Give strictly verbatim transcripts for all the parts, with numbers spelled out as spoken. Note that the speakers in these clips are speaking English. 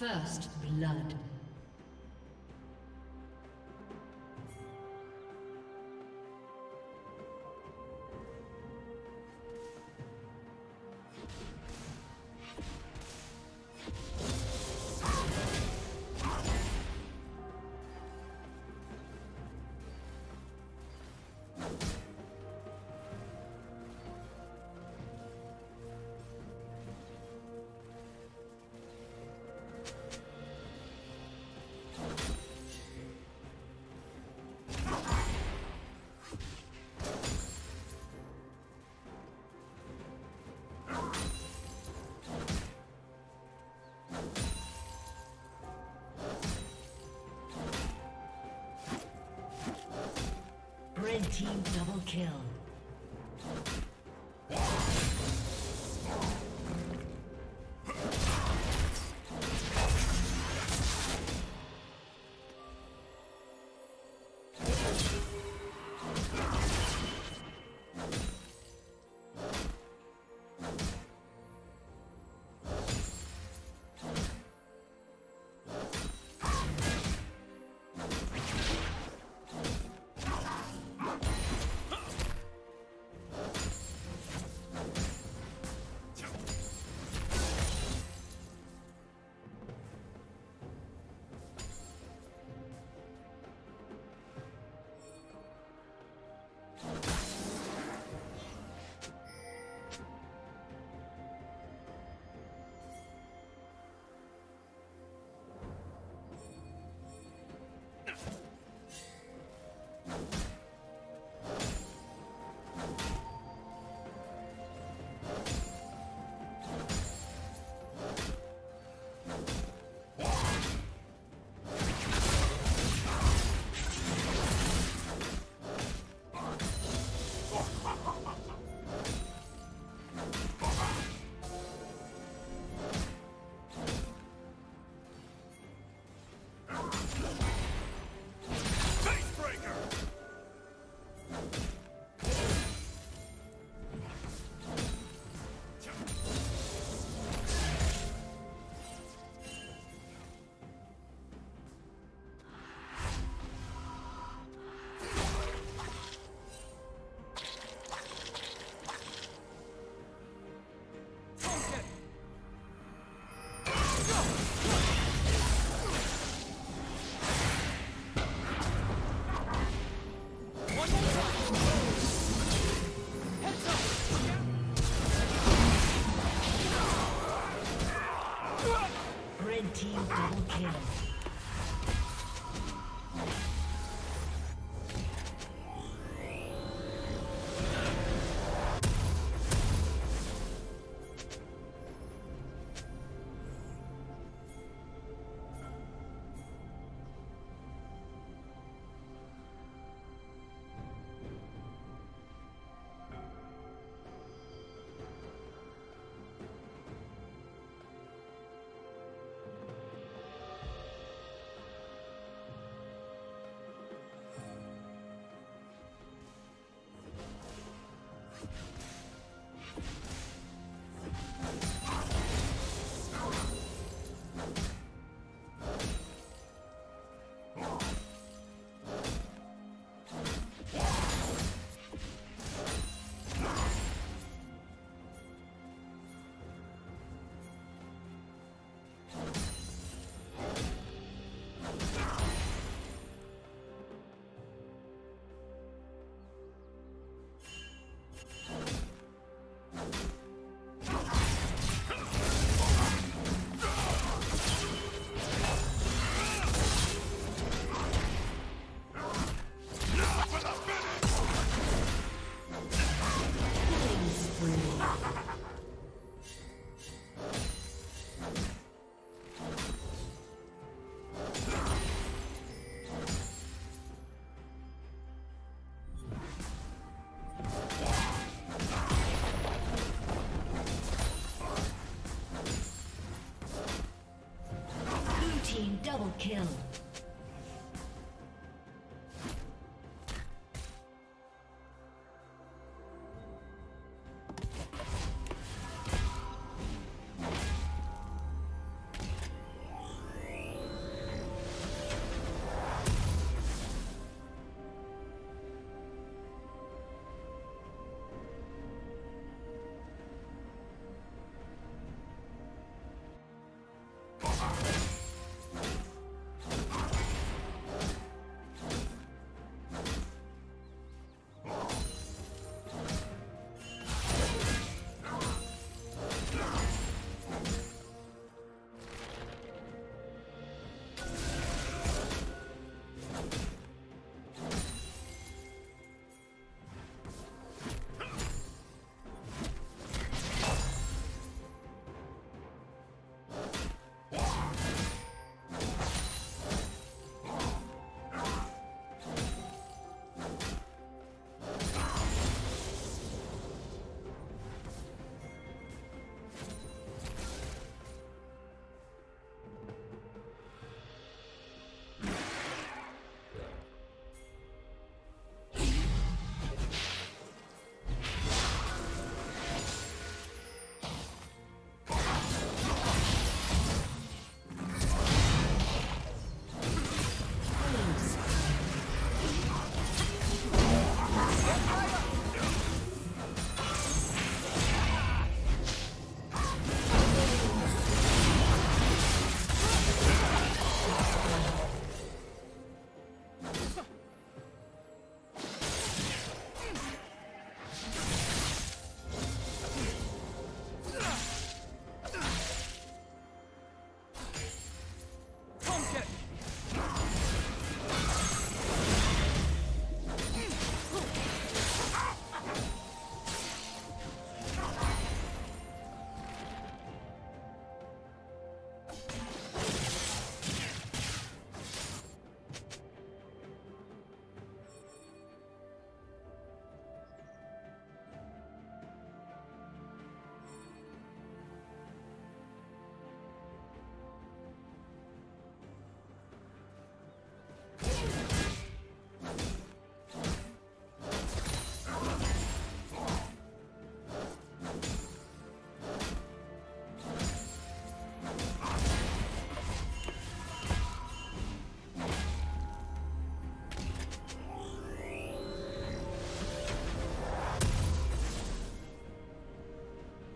First blood. Red team double kill. team double kill.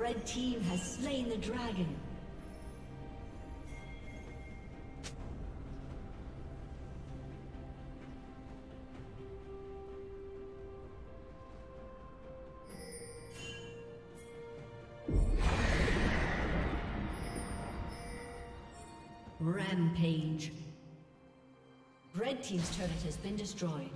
Red team has slain the dragon. Rampage. Red team's turret has been destroyed.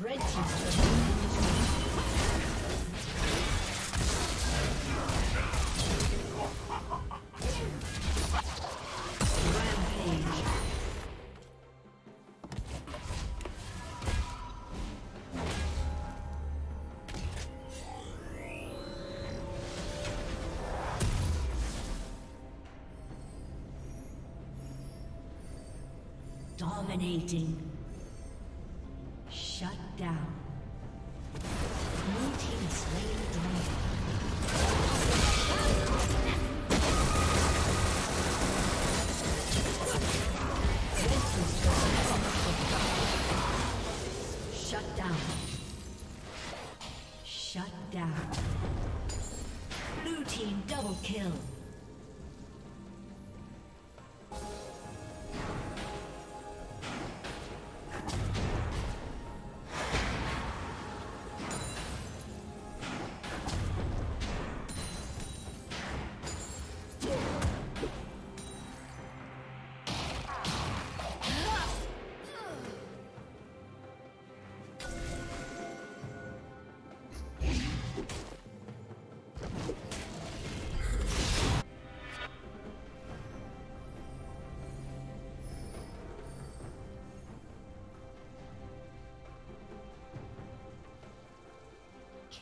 Red team's triple kill. Dominating. Shut down. Blue team slain dragon. Shut down. Shut down. Blue team double kill.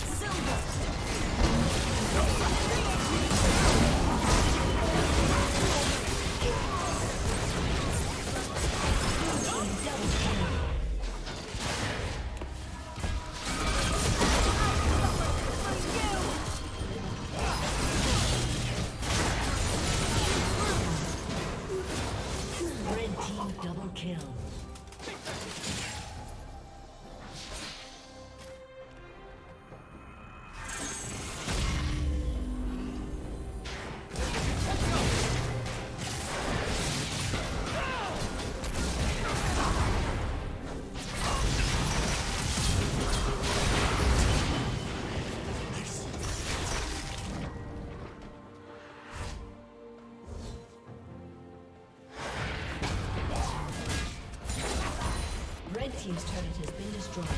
Silver. kill. Team's turret has been destroyed.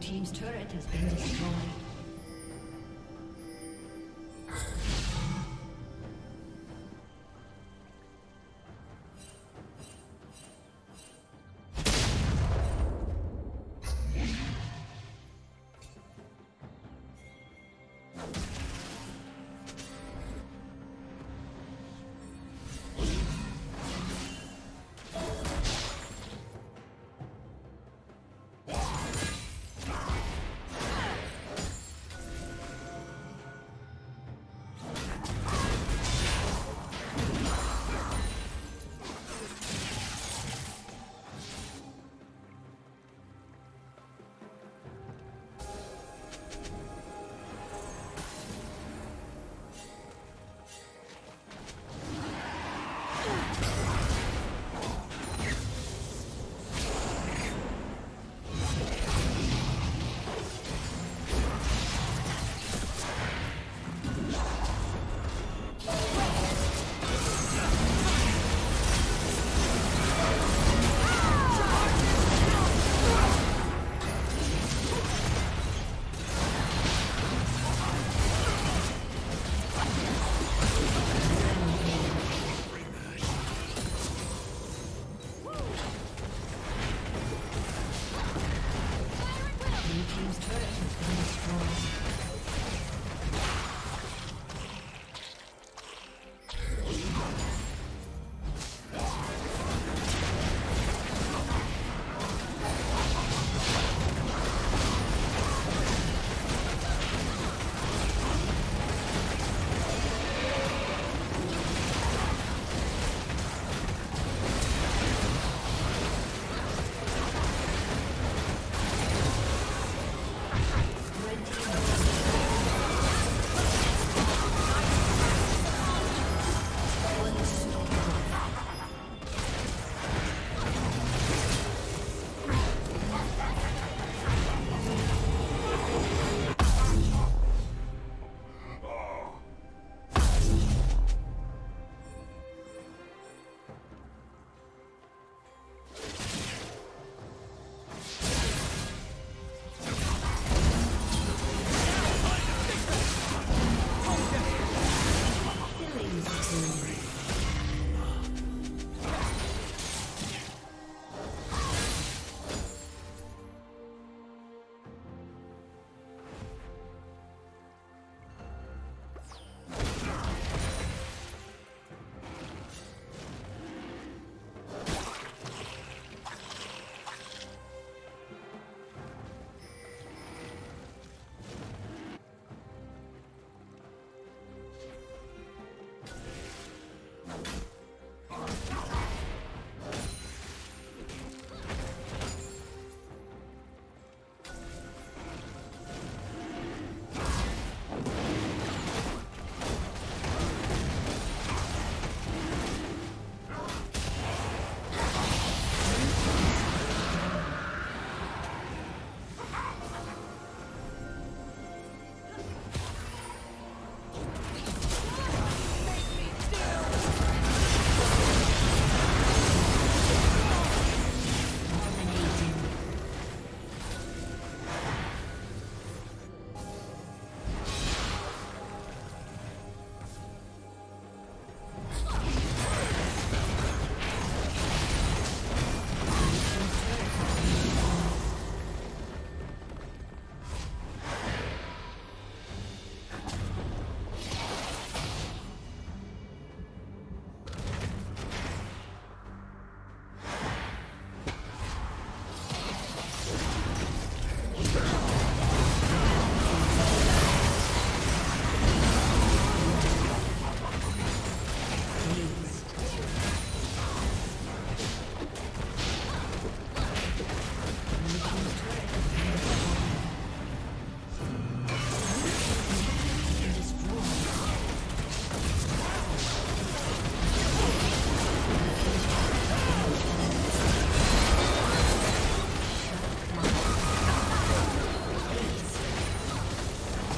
Team's turret has been destroyed.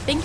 Thank